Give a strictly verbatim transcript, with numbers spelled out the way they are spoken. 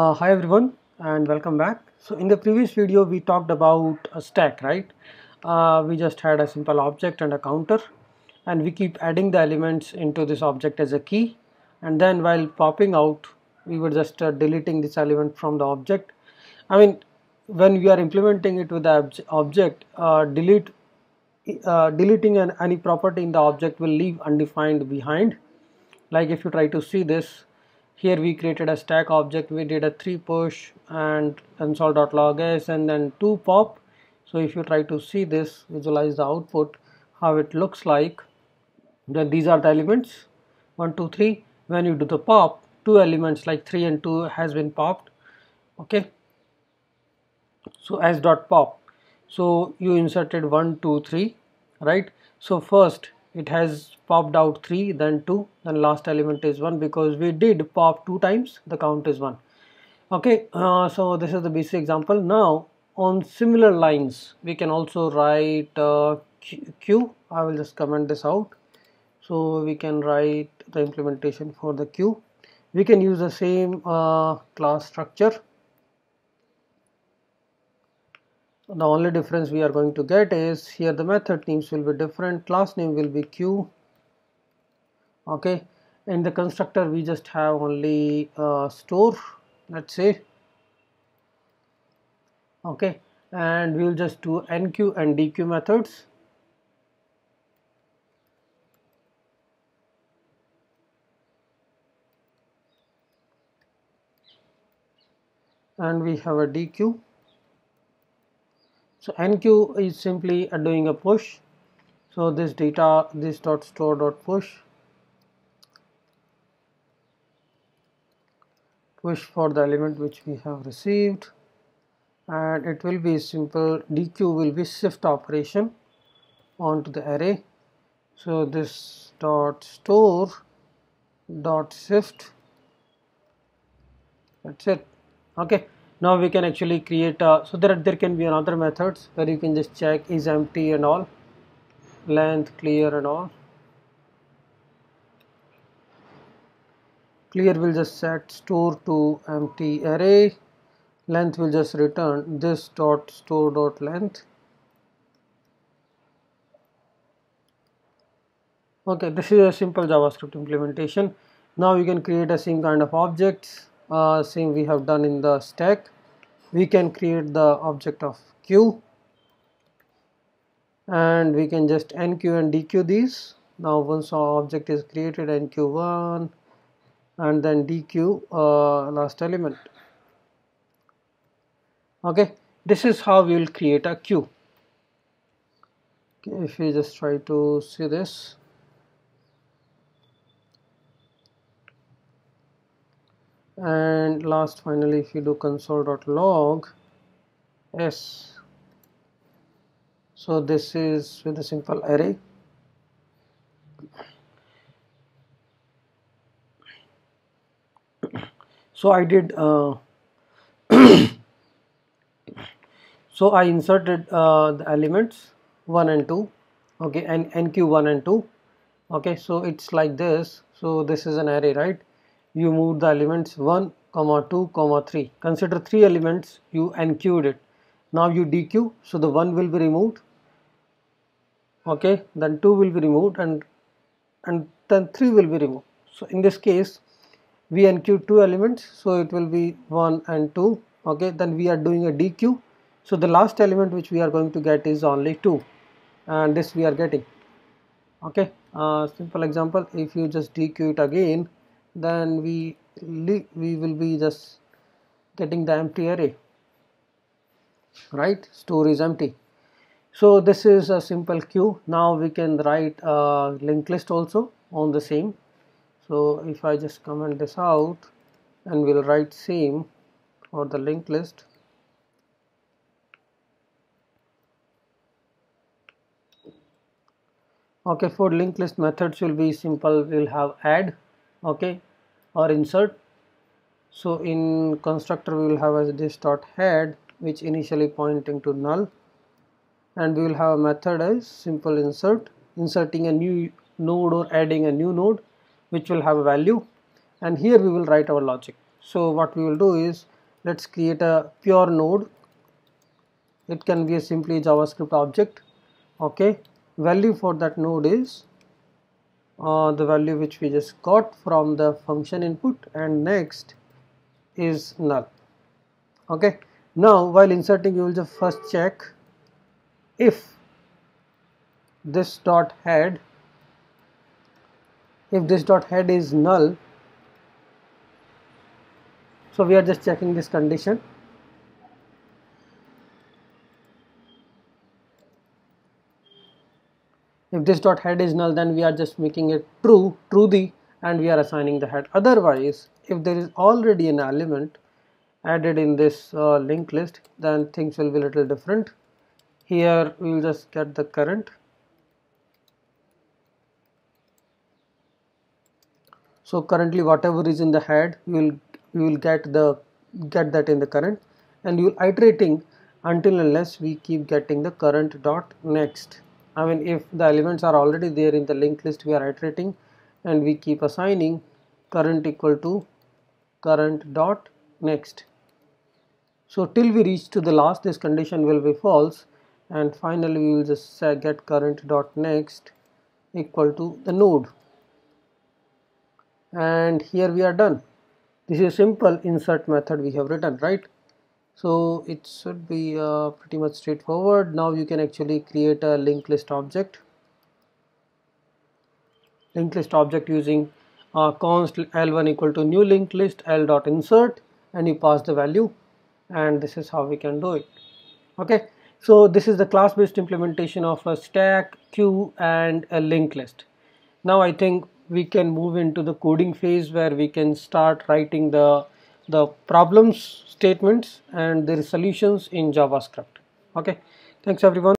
Uh, hi everyone and welcome back. So in the previous video we talked about a stack, right? Uh, we just had a simple object and a counter, and we keep adding the elements into this object as a key, and then while popping out we were just uh, deleting this element from the object. I mean, when we are implementing it with the ob object, uh, delete uh, deleting an, any property in the object will leave undefined behind. Like if you try to see this, here we created a stack object, we did a three push and console.log s and then two pop. So if you try to see this, visualize the output, how it looks like, then these are the elements, one, two, three. When you do the pop, two elements like three and two has been popped, okay? So as dot pop, so you inserted one, two, three, right? So first it has popped out three, then two, then last element is one, because we did pop two times, the count is one. Okay, uh, so this is the basic example. Now on similar lines we can also write uh, queue. I will just comment this out. So we can write the implementation for the queue. We can use the same uh, class structure. The only difference we are going to get is here the method names will be different, class name will be queue, okay? In the constructor we just have only uh, store, let's say, okay, and we will just do nq and dq methods, and we have a dq. So nq is simply doing a push. So this data, this dot store dot push, push for the element which we have received, and it will be simple. Dq will be shift operation onto the array. So this dot store dot shift. That's it. Okay. Now we can actually create a, so there, there can be another methods where you can just check is empty and all, length clear and all. Clear will just set store to empty array, length will just return this dot store dot length. Okay, this is a simple JavaScript implementation. Now you can create a same kind of objects, uh, same we have done in the stack. We can create the object of queue, and we can just nq and dq these. Now once our object is created, N Q one and then dq uh, last element. Okay, this is how we will create a queue. Okay, if we just try to see this, and last finally if you do console.log s, so this is with a simple array. So I did uh, so I inserted uh, the elements one and two, okay, and N Q one and two, okay. So it's like this. So this is an array, right? You moved the elements one, two, three. Consider three elements, you enqueued it. Now you dq, so the one will be removed, okay, then two will be removed, and and then three will be removed. So in this case we enqueued two elements, so it will be one and two, okay. Then we are doing a dq, so the last element which we are going to get is only two, and this we are getting, okay. Uh, simple example, if you just dq it again, then we we will be just getting the empty array, right? Store is empty. So this is a simple queue. Now we can write a linked list also on the same. So if I just comment this out, and we'll write same for the linked list. Okay, for linked list methods will be simple, we'll have add, okay, or insert. So in constructor we will have as this dot head, which initially pointing to null, and we will have a method as simple insert, inserting a new node or adding a new node which will have a value, and here we will write our logic. So what we will do is, let's create a pure node. It can be a simply JavaScript object. Okay, value for that node is uh, the value which we just got from the function input, and next is null. Okay, now while inserting you will just first check if this dot head if this dot head is null. So we are just checking this condition. If this dot head is null, then we are just making it true, true the, and we are assigning the head. Otherwise, if there is already an element added in this uh, linked list, then things will be a little different. Here we will just get the current. So currently, whatever is in the head, we will we will get the get that in the current, and you will iterating until unless we keep getting the current dot next. I mean, if the elements are already there in the linked list, we are iterating and we keep assigning current equal to current dot next. So till we reach to the last, this condition will be false, and finally we will just say get current dot next equal to the node, and here we are done. This is a simple insert method we have written, right? So it should be uh, pretty much straightforward. Now you can actually create a linked list object. Linked list object using uh, const L one equal to new linked list L dot insert, and you pass the value, and this is how we can do it. Okay, so this is the class-based implementation of a stack, queue, and a linked list. Now I think we can move into the coding phase where we can start writing the the problems, statements, and their solutions in JavaScript. Okay, thanks everyone.